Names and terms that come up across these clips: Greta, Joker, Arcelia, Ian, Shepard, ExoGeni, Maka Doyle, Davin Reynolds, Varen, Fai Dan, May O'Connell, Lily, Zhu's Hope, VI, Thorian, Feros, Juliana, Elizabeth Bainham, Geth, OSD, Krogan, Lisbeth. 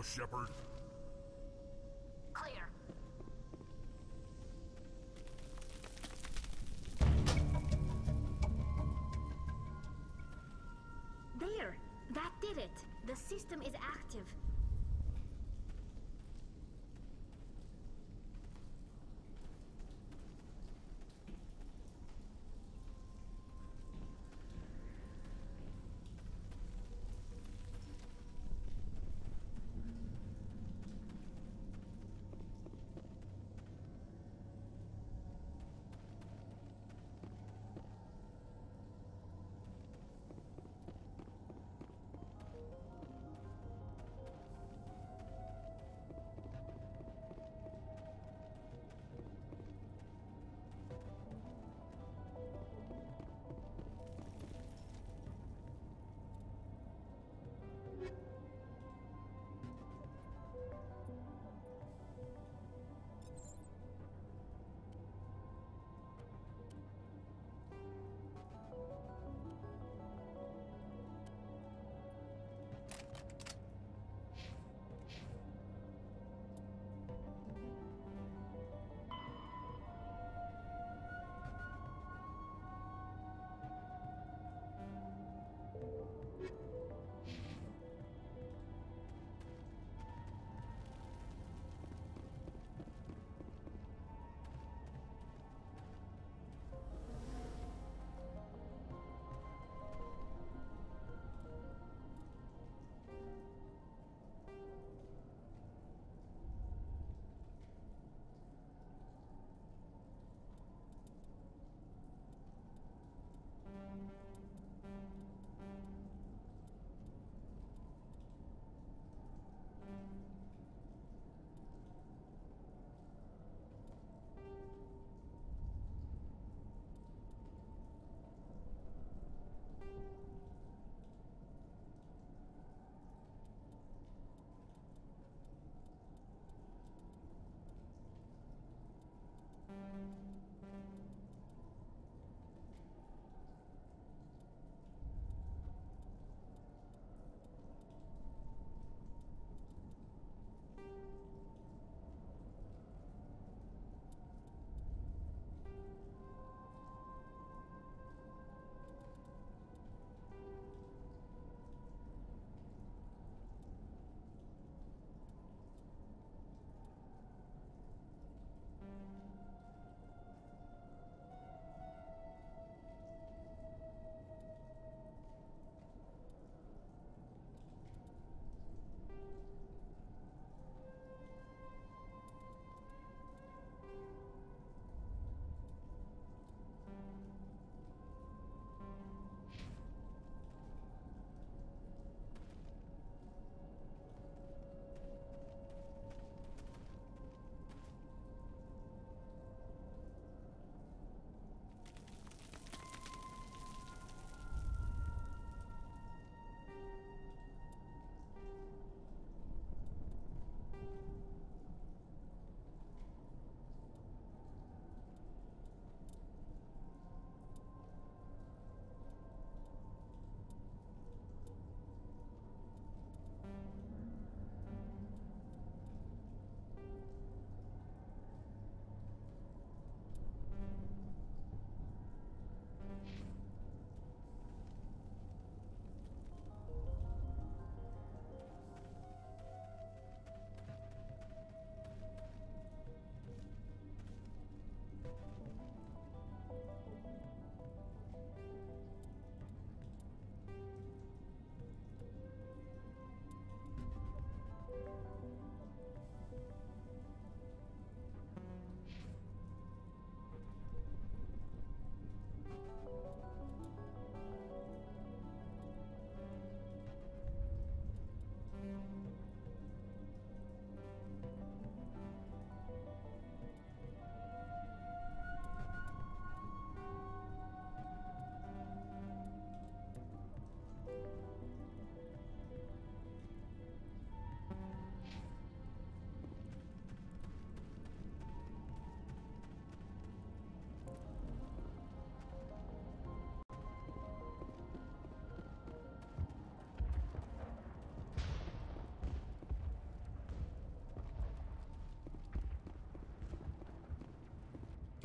now, Shepard. Clear. There. That did it. The system is active.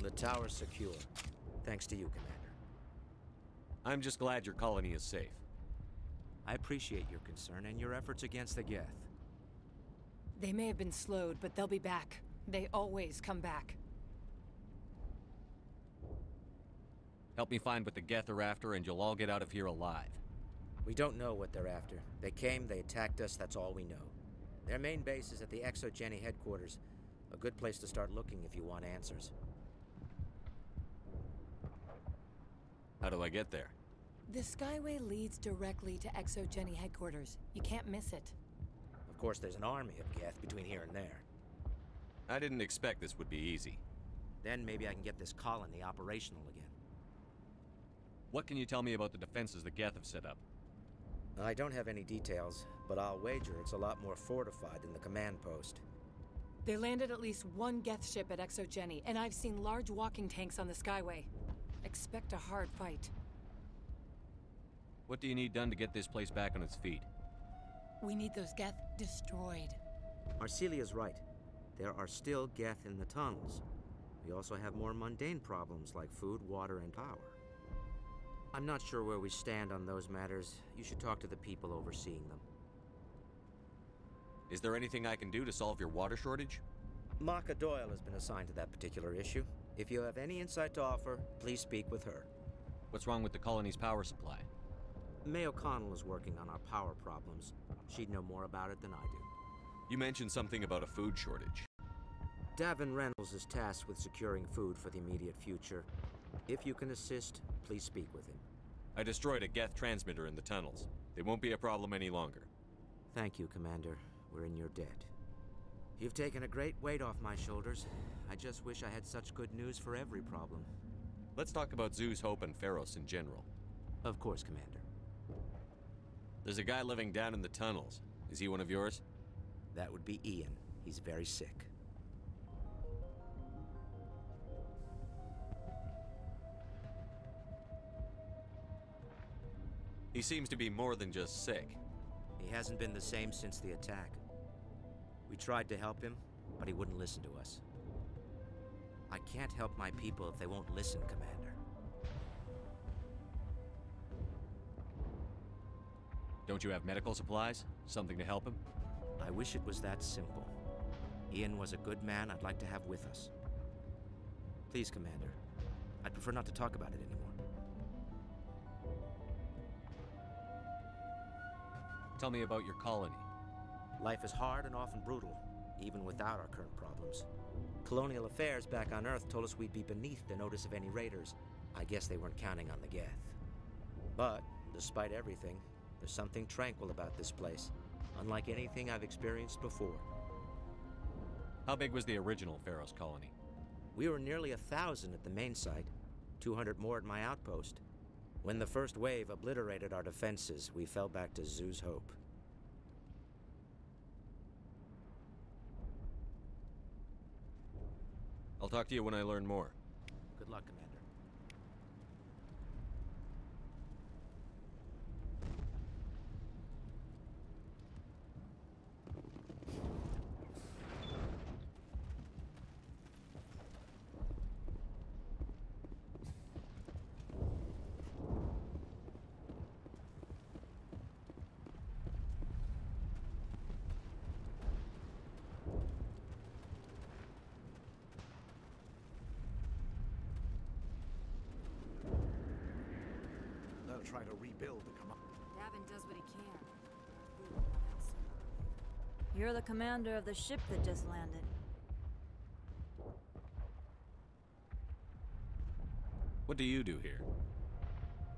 The tower's secure. Thanks to you, Commander. I'm just glad your colony is safe. I appreciate your concern and your efforts against the Geth. They may have been slowed, but they'll be back. They always come back. Help me find what the Geth are after, and you'll all get out of here alive. We don't know what they're after. They came, they attacked us, that's all we know. Their main base is at the ExoGeni headquarters. A good place to start looking if you want answers. How do I get there? The Skyway leads directly to ExoGeni headquarters. You can't miss it. Of course, there's an army of Geth between here and there. I didn't expect this would be easy. Then maybe I can get this colony operational again. What can you tell me about the defenses the Geth have set up? I don't have any details, but I'll wager it's a lot more fortified than the command post. They landed at least one Geth ship at ExoGeni, and I've seen large walking tanks on the Skyway. Expect a hard fight. What do you need done to get this place back on its feet? We need those Geth destroyed. Arcelia's right. There are still Geth in the tunnels. We also have more mundane problems like food, water, and power. I'm not sure where we stand on those matters. You should talk to the people overseeing them. Is there anything I can do to solve your water shortage? Maka Doyle has been assigned to that particular issue. If you have any insight to offer, please speak with her. What's wrong with the colony's power supply? May O'Connell is working on our power problems. She'd know more about it than I do. You mentioned something about a food shortage. Davin Reynolds is tasked with securing food for the immediate future. If you can assist, please speak with him. I destroyed a Geth transmitter in the tunnels. They won't be a problem any longer. Thank you, Commander. We're in your debt. You've taken a great weight off my shoulders. I just wish I had such good news for every problem. Let's talk about Zhu's Hope and Feros in general. Of course, Commander. There's a guy living down in the tunnels. Is he one of yours? That would be Ian. He's very sick. He seems to be more than just sick. He hasn't been the same since the attack. We tried to help him, but he wouldn't listen to us. I can't help my people if they won't listen, Commander. Don't you have medical supplies? Something to help him? I wish it was that simple. Ian was a good man I'd like to have with us. Please, Commander. I'd prefer not to talk about it anymore. Tell me about your colony. Life is hard and often brutal, even without our current problems. Colonial affairs back on Earth told us we'd be beneath the notice of any raiders. I guess they weren't counting on the Geth. But, despite everything, there's something tranquil about this place, unlike anything I've experienced before. How big was the original Feros colony? We were nearly 1,000 at the main site, 200 more at my outpost. When the first wave obliterated our defenses, we fell back to Zhu's Hope. I'll talk to you when I learn more. Good luck, Commander. Try to rebuild the command. Davin does what he can. You're the commander of the ship that just landed. What do you do here?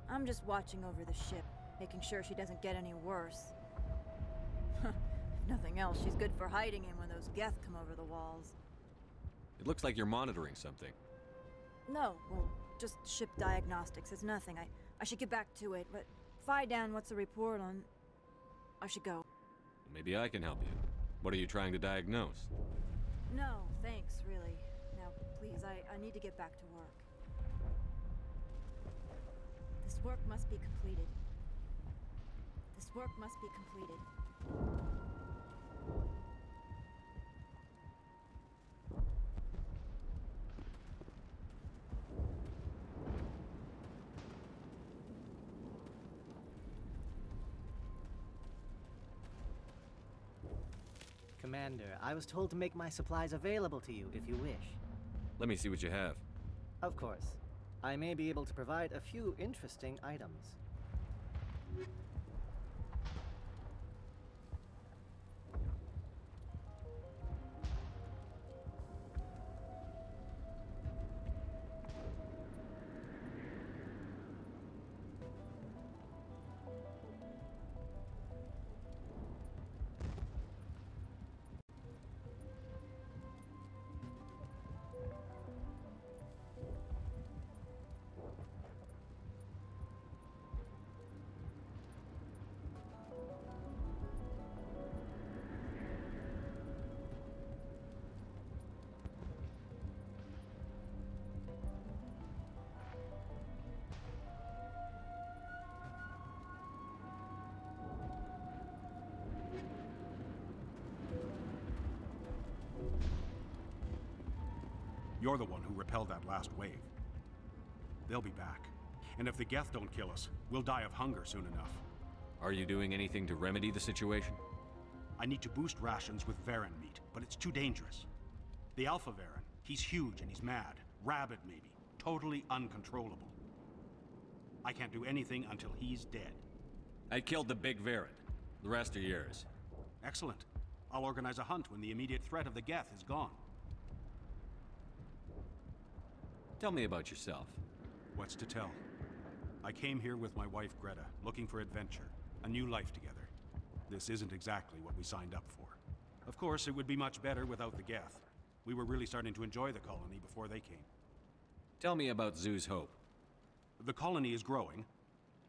I'm just watching over the ship, making sure she doesn't get any worse. If nothing else, she's good for hiding in when those Geth come over the walls. It looks like you're monitoring something. No, well, just ship diagnostics. It's nothing. I should get back to it, but Fai Dan wants a report on... I should go. Maybe I can help you. What are you trying to diagnose? No, thanks, really. Now, please, I need to get back to work. This work must be completed. This work must be completed. Commander. I was told to make my supplies available to you if you wish. Let me see what you have. Of course. I may be able to provide a few interesting items. You're the one who repelled that last wave. They'll be back. And if the Geth don't kill us, we'll die of hunger soon enough. Are you doing anything to remedy the situation? I need to boost rations with Varen meat, but it's too dangerous. The Alpha Varen, he's huge and he's mad. Rabid, maybe. Totally uncontrollable. I can't do anything until he's dead. I killed the big Varen. The rest are yours. Excellent. I'll organize a hunt when the immediate threat of the Geth is gone. Tell me about yourself. What's to tell? I came here with my wife Greta, looking for adventure, a new life together. This isn't exactly what we signed up for. Of course, it would be much better without the Geth. We were really starting to enjoy the colony before they came. Tell me about Zhu's Hope. The colony is growing,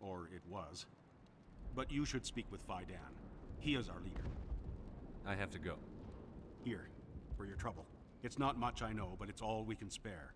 or it was. But you should speak with Fai Dan. He is our leader. I have to go. Here, for your trouble. It's not much, I know, but it's all we can spare.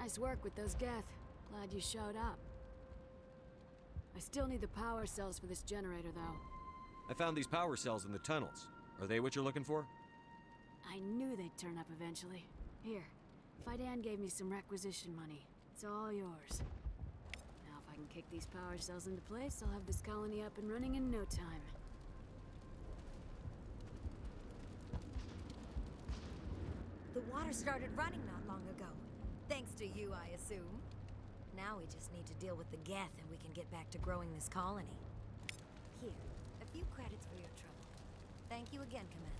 Nice work with those Geth. Glad you showed up. I still need the power cells for this generator, though. I found these power cells in the tunnels. Are they what you're looking for? I knew they'd turn up eventually. Here, Fai Dan gave me some requisition money. It's all yours. Now if I can kick these power cells into place, I'll have this colony up and running in no time. The water started running not long ago. Thanks to you, I assume. Now we just need to deal with the Geth and we can get back to growing this colony. Here, a few credits for your trouble. Thank you again, Commander.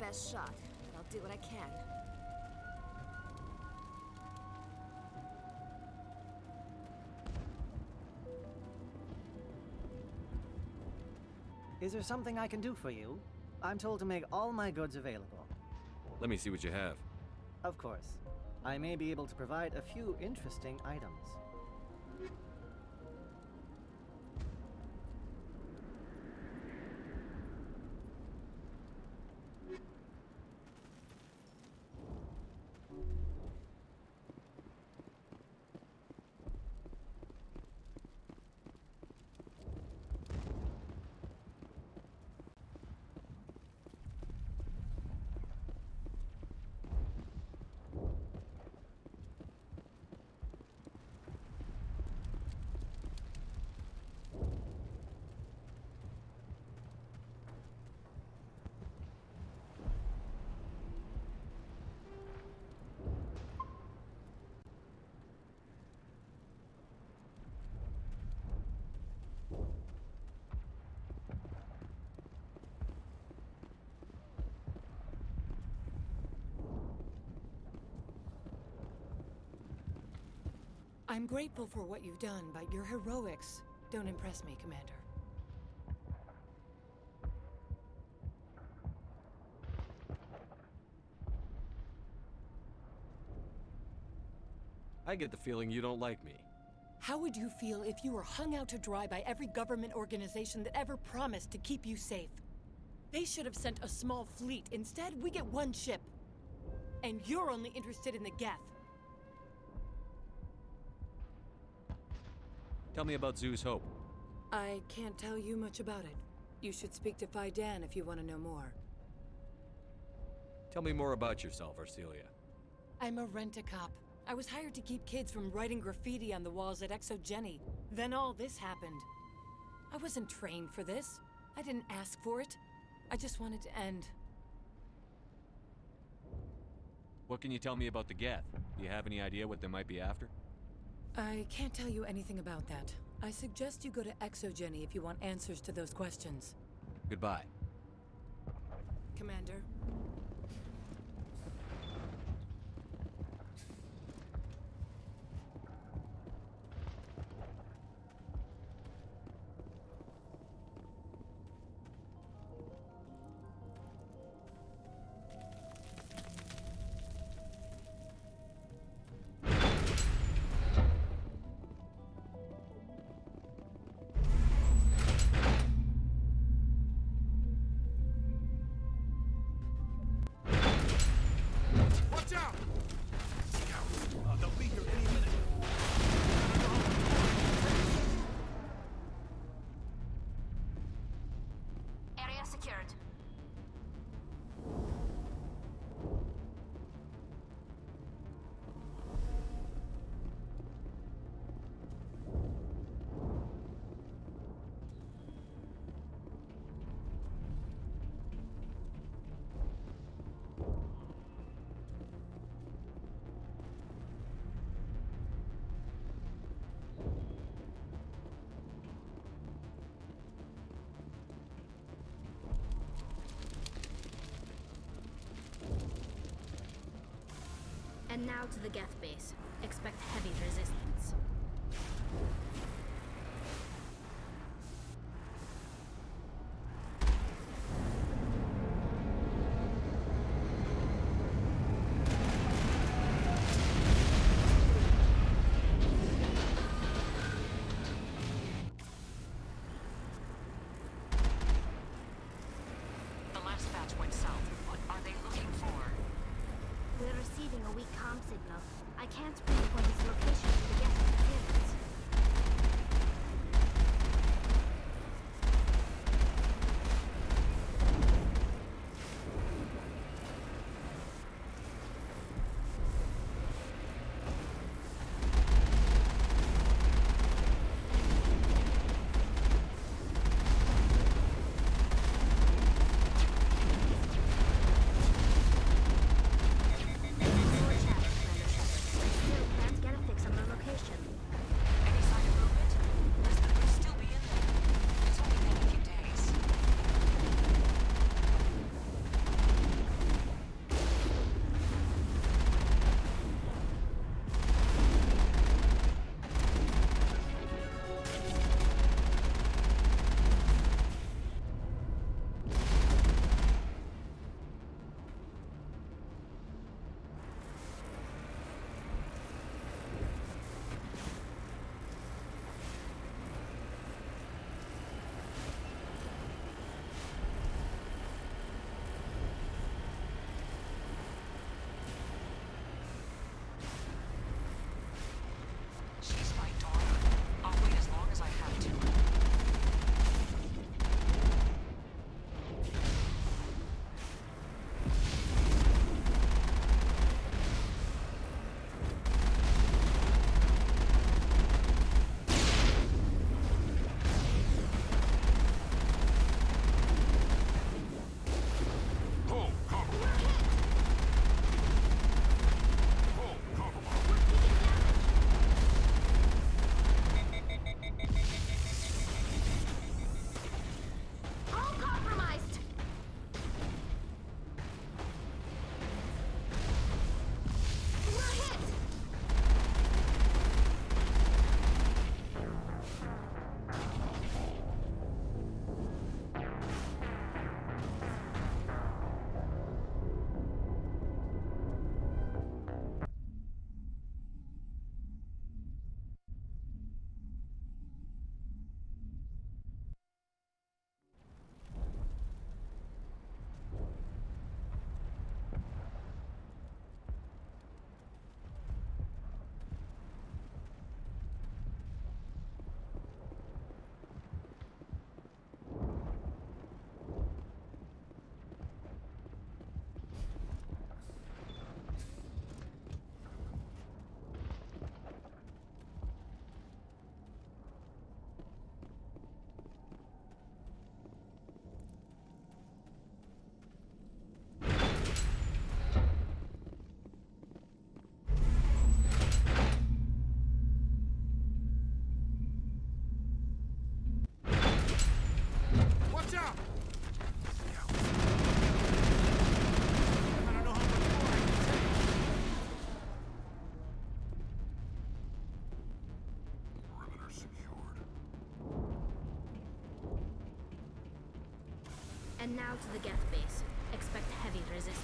Best shot, but I'll do what I can. Is there something I can do for you? I'm told to make all my goods available. Let me see what you have. Of course. I may be able to provide a few interesting items. I'm grateful for what you've done, but your heroics don't impress me, Commander. I get the feeling you don't like me. How would you feel if you were hung out to dry by every government organization that ever promised to keep you safe? They should have sent a small fleet. Instead, we get one ship. And you're only interested in the Geth. Tell me about Zhu's Hope. I can't tell you much about it. You should speak to Fai Dan if you want to know more. Tell me more about yourself, Arcelia. I'm a rent-a-cop. I was hired to keep kids from writing graffiti on the walls at ExoGeni. Then all this happened. I wasn't trained for this. I didn't ask for it. I just wanted to end. What can you tell me about the Geth? Do you have any idea what they might be after? I can't tell you anything about that. I suggest you go to ExoGeni if you want answers to those questions. Goodbye. Commander. And now to the Geth base. Expect heavy resistance. Signal. I can't pinpoint its location to the And now to the Geth base. Expect heavy resistance.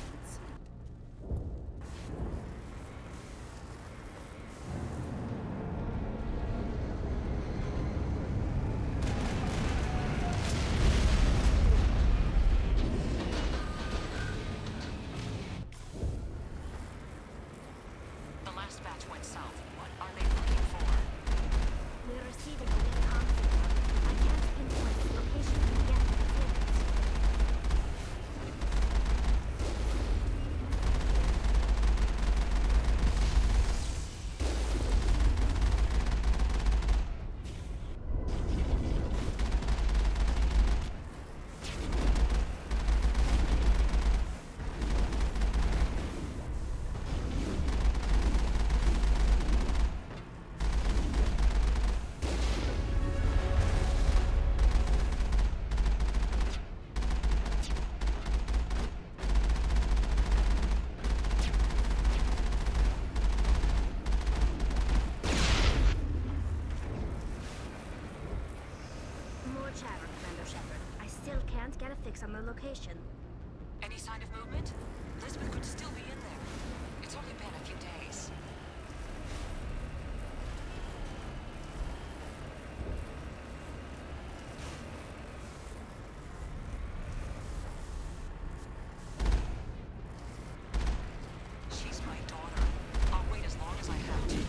The last batch went south. What are they looking for? We're receiving a weak conflict. I can't pinpoint the location of the Geth. Get a fix on the location. Any sign of movement? Lisbeth could still be in there. It's only been a few days. She's my daughter. I'll wait as long as I have to.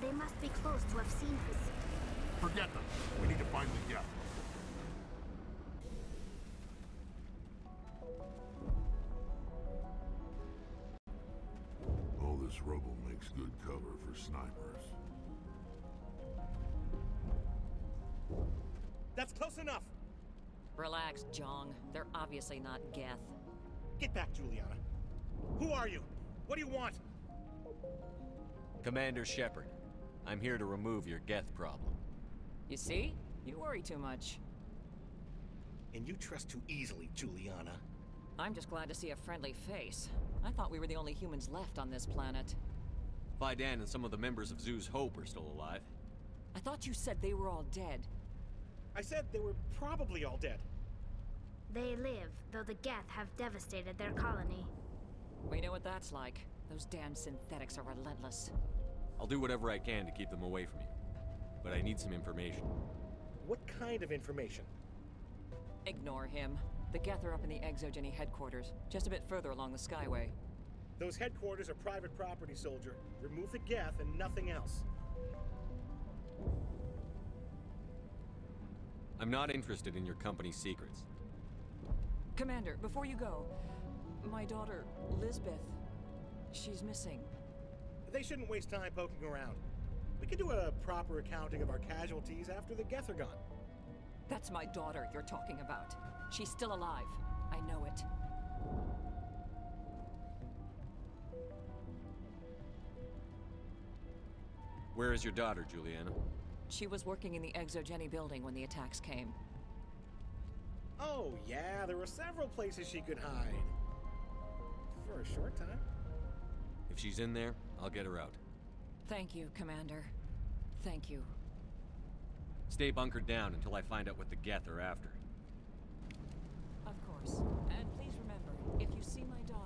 They must be close to have seen us. Forget them. We need to find the Geth. All this rubble makes good cover for snipers. That's close enough! Relax, Jong. They're obviously not Geth. Get back, Juliana. Who are you? What do you want? Commander Shepard, I'm here to remove your Geth problem. You see? You worry too much. And you trust too easily, Juliana. I'm just glad to see a friendly face. I thought we were the only humans left on this planet. Fai Dan and some of the members of Zhu's Hope are still alive. I thought you said they were all dead. I said they were probably all dead. They live, though the Geth have devastated their colony. We know what that's like. Those damn synthetics are relentless. I'll do whatever I can to keep them away from you. But I need some information. What kind of information? Ignore him. The Geth are up in the ExoGeni headquarters, just a bit further along the Skyway. Those headquarters are private property, soldier. Remove the Geth and nothing else. I'm not interested in your company's secrets. Commander, before you go, my daughter, Lisbeth, she's missing. They shouldn't waste time poking around. We can do a proper accounting of our casualties after the Geth are gone. That's my daughter you're talking about. She's still alive. I know it. Where is your daughter, Juliana? She was working in the ExoGeni building when the attacks came. Oh, yeah, there were several places she could hide. For a short time. If she's in there, I'll get her out. Thank you, Commander. Thank you. Stay bunkered down until I find out what the Geth are after. Of course. And please remember, if you see my daughter...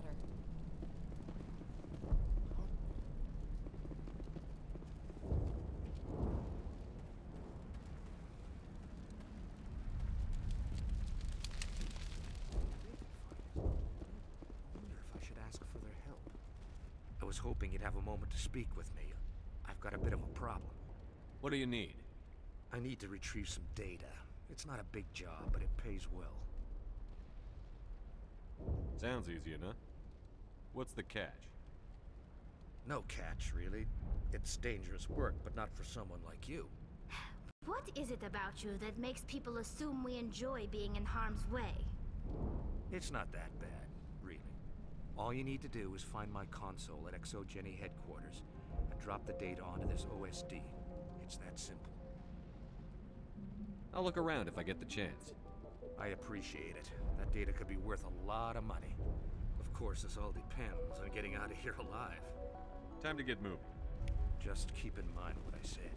hoping you'd have a moment to speak with me. I've got a bit of a problem. What do you need? I need to retrieve some data. It's not a big job, but it pays well. Sounds easy enough. What's the catch? No catch, really. It's dangerous work, but not for someone like you. What is it about you that makes people assume we enjoy being in harm's way? It's not that bad. All you need to do is find my console at ExoGeni headquarters and drop the data onto this OSD. It's that simple. I'll look around if I get the chance. I appreciate it. That data could be worth a lot of money. Of course, this all depends on getting out of here alive. Time to get moving. Just keep in mind what I said.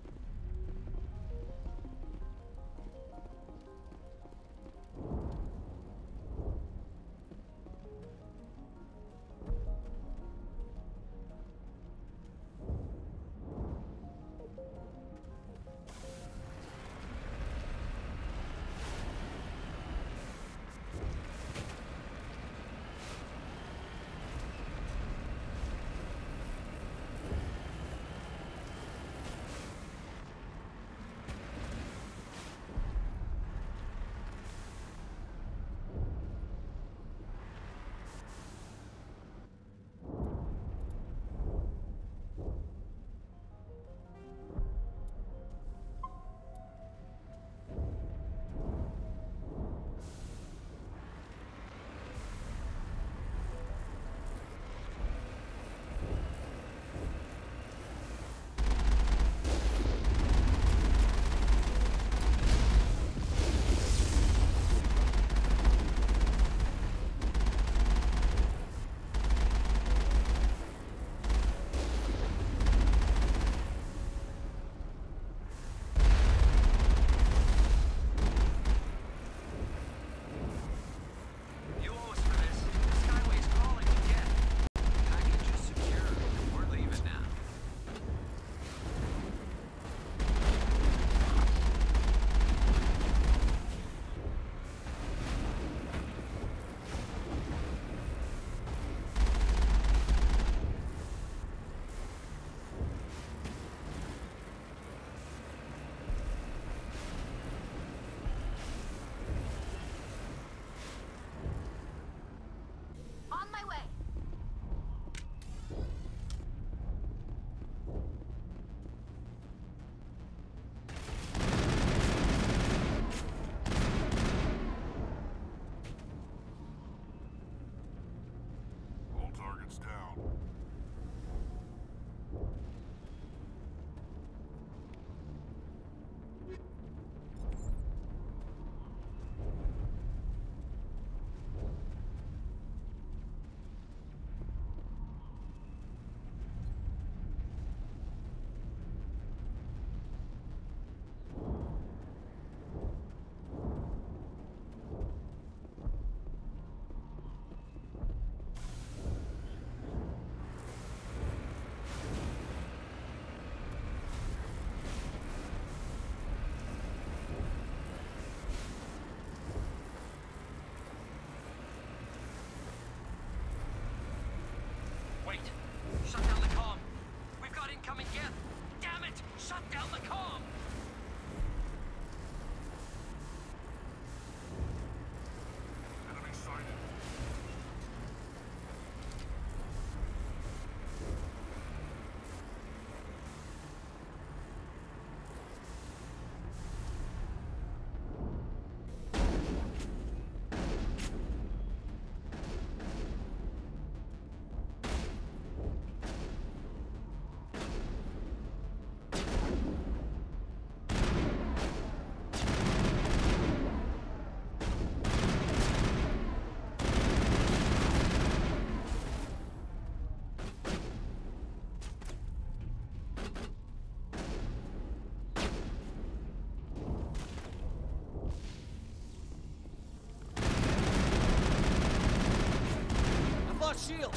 shield!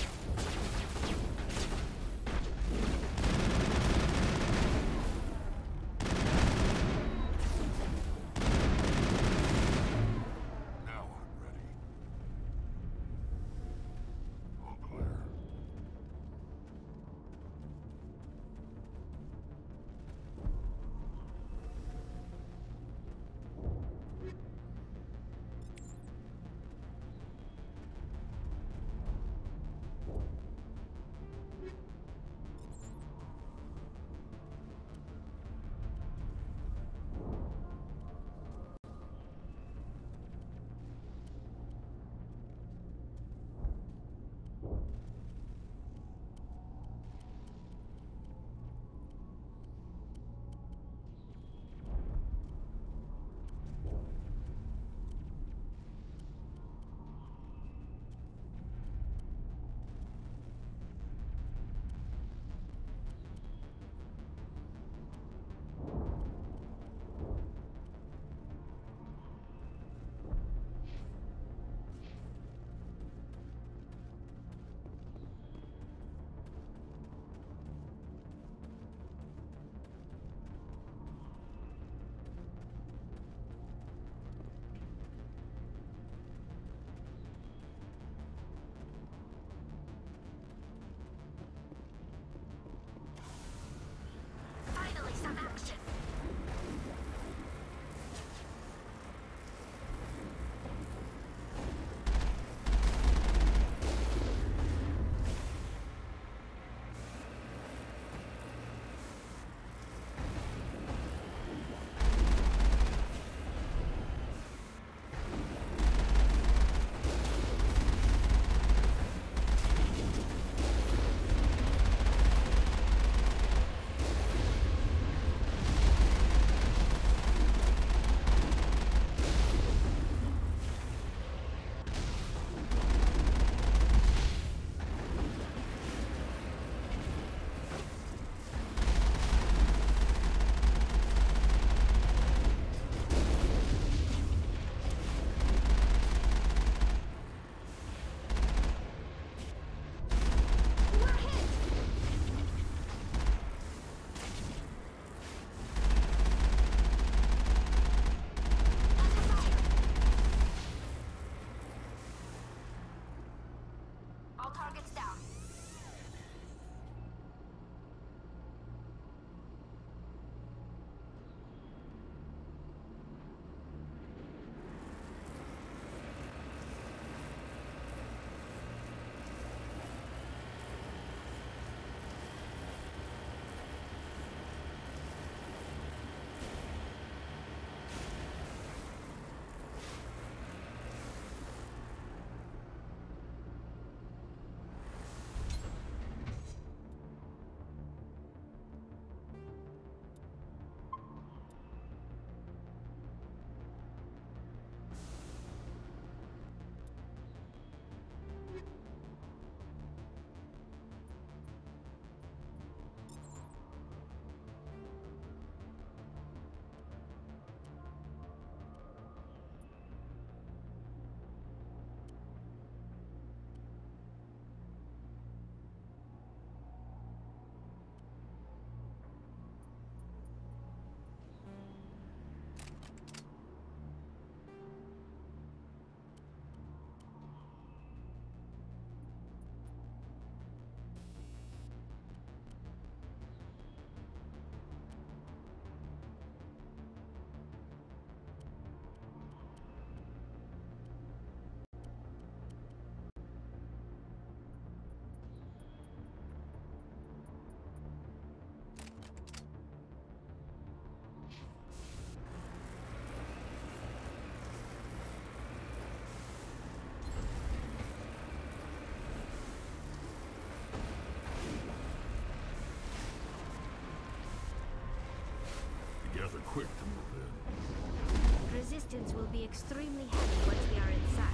Quick to move in. Resistance will be extremely heavy once we are inside.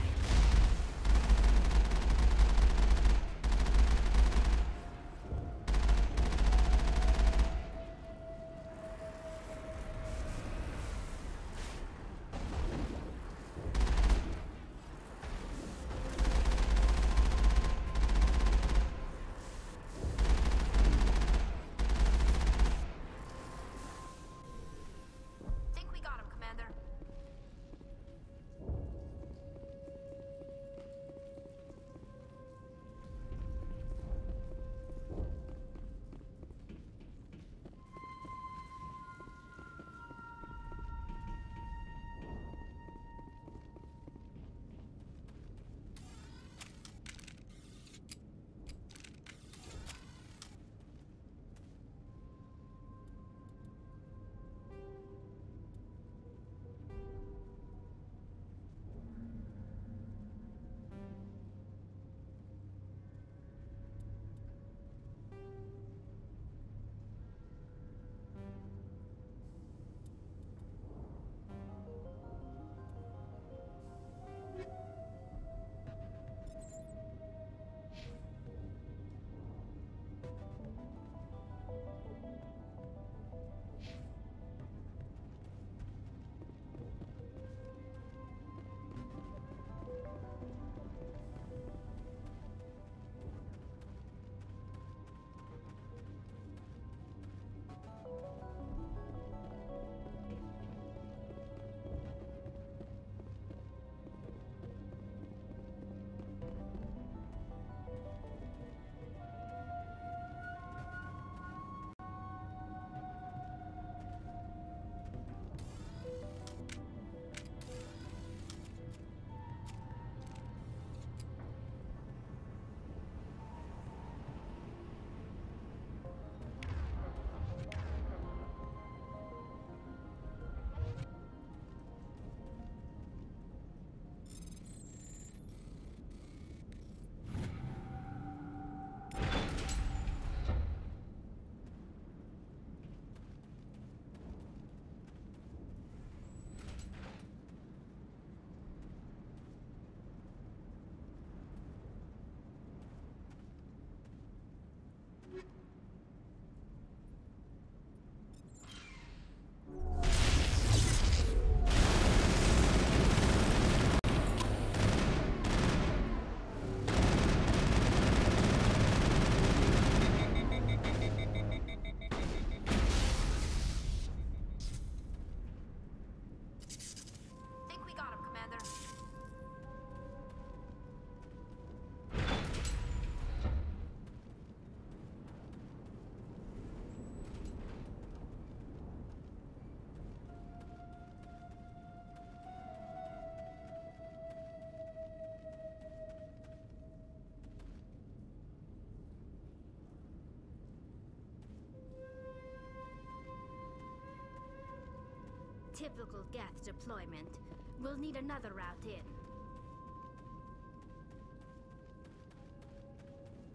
typical Geth deployment. We'll need another route in.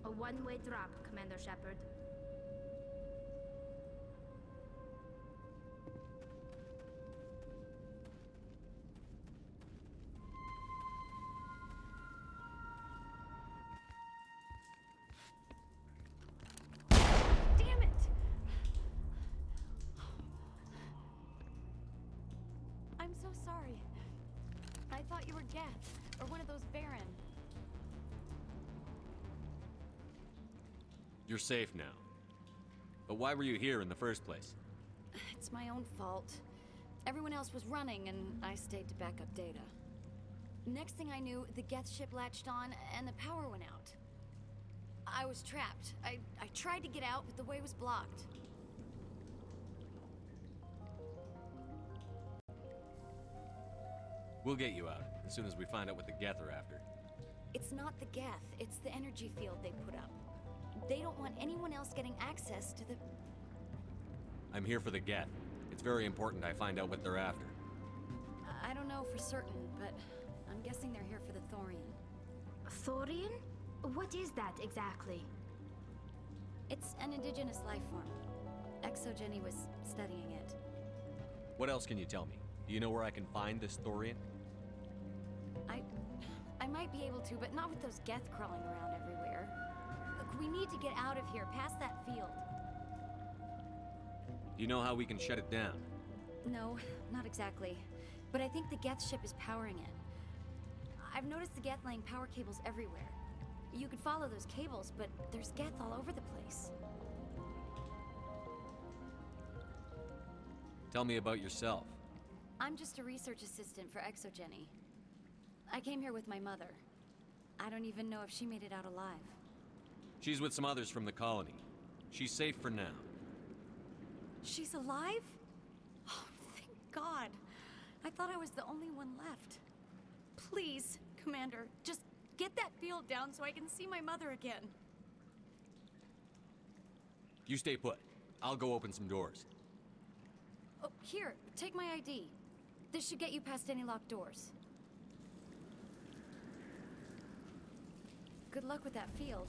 A one-way drop, Commander Shepard. Damn it! I'm so sorry. I thought you were Geth, or one of those Baron. You're safe now. But why were you here in the first place? It's my own fault. Everyone else was running, and I stayed to back up data. Next thing I knew, the Geth ship latched on, and the power went out. I was trapped. I tried to get out, but the way was blocked. We'll get you out, as soon as we find out what the Geth are after. It's not the Geth, it's the energy field they put up. They don't want anyone else getting access to the... I'm here for the Geth. It's very important I find out what they're after. I don't know for certain, but I'm guessing they're here for the Thorian. Thorian? What is that exactly? It's an indigenous life form. ExoGeni was studying it. What else can you tell me? Do you know where I can find this Thorian? I might be able to, but not with those Geth crawling around everywhere. We need to get out of here, past that field. Do you know how we can shut it down? No, not exactly. But I think the Geth ship is powering it. I've noticed the Geth laying power cables everywhere. You could follow those cables, but there's Geth all over the place. Tell me about yourself. I'm just a research assistant for ExoGeni. I came here with my mother. I don't even know if she made it out alive. She's with some others from the colony. She's safe for now. She's alive? Oh, thank God. I thought I was the only one left. Please, Commander, just get that field down so I can see my mother again. You stay put. I'll go open some doors. Oh, here, take my ID. This should get you past any locked doors. Good luck with that field.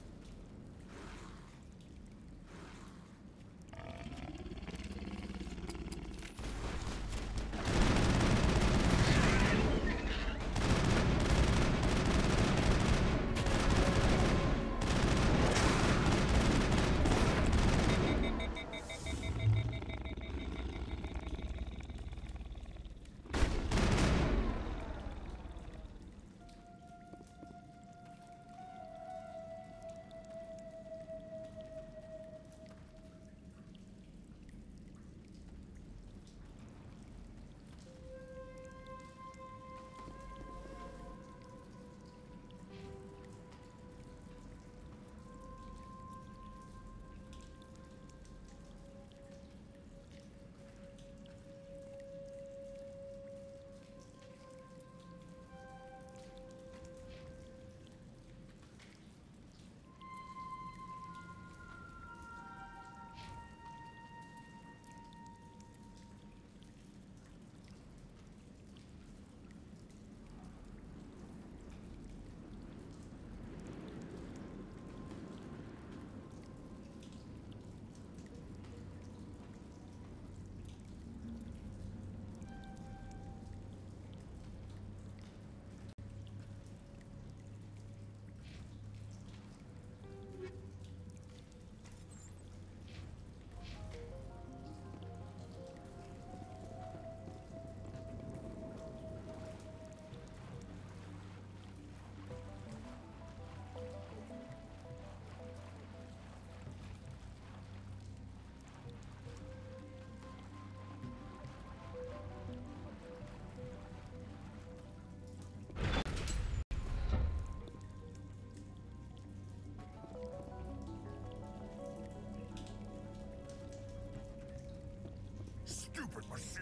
Machine.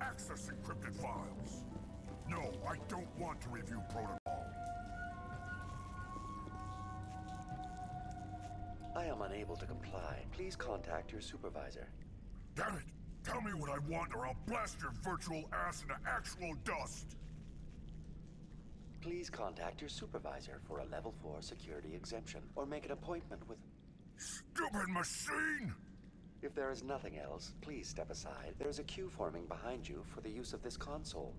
Access encrypted files. No, I don't want to review protocol. I am unable to comply. Please contact your supervisor. Damn it! Tell me what I want or I'll blast your virtual ass into actual dust! Please contact your supervisor for a level 4 security exemption, or make an appointment with... Stupid machine! If there is nothing else, please step aside. There is a queue forming behind you for the use of this console.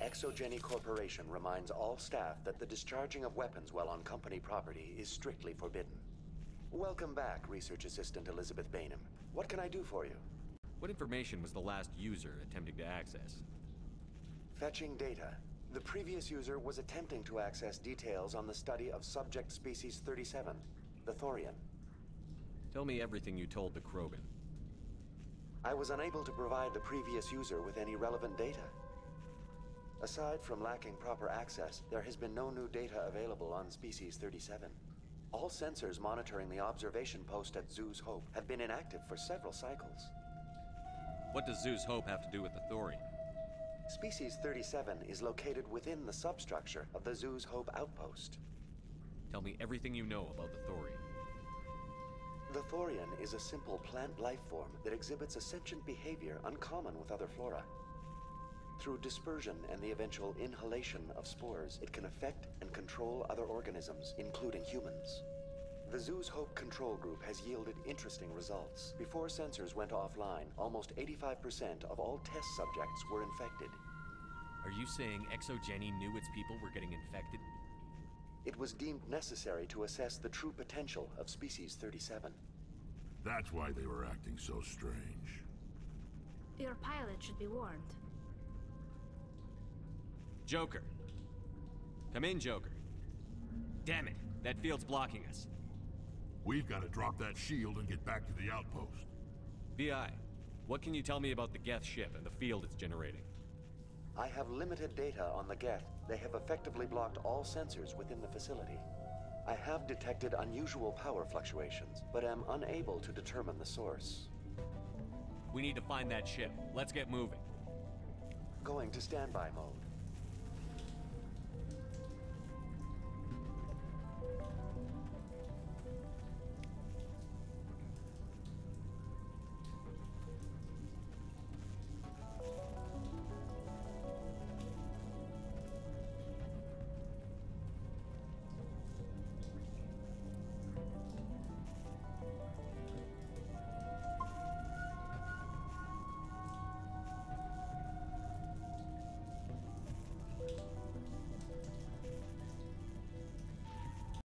ExoGeni Corporation reminds all staff that the discharging of weapons while on company property is strictly forbidden. Welcome back, Research Assistant Elizabeth Bainham. What can I do for you? What information was the last user attempting to access? Fetching data. The previous user was attempting to access details on the study of subject species 37, the Thorian. Tell me everything you told the Krogan. I was unable to provide the previous user with any relevant data. Aside from lacking proper access, there has been no new data available on Species 37. All sensors monitoring the observation post at Zhu's Hope have been inactive for several cycles. What does Zhu's Hope have to do with the Thorian? Species 37 is located within the substructure of the Zhu's Hope outpost. Tell me everything you know about the Thorian. The Thorian is a simple plant life form that exhibits a sentient behavior uncommon with other flora. Through dispersion and the eventual inhalation of spores, it can affect and control other organisms, including humans. The Zhu's Hope control group has yielded interesting results. Before sensors went offline, almost 85% of all test subjects were infected. Are you saying ExoGeni knew its people were getting infected? It was deemed necessary to assess the true potential of Species 37. That's why they were acting so strange. Your pilot should be warned. Joker. Come in, Joker. Damn it, that field's blocking us. We've got to drop that shield and get back to the outpost. VI, what can you tell me about the Geth ship and the field it's generating? I have limited data on the Geth. They have effectively blocked all sensors within the facility. I have detected unusual power fluctuations, but am unable to determine the source. We need to find that ship. Let's get moving. Going to standby mode.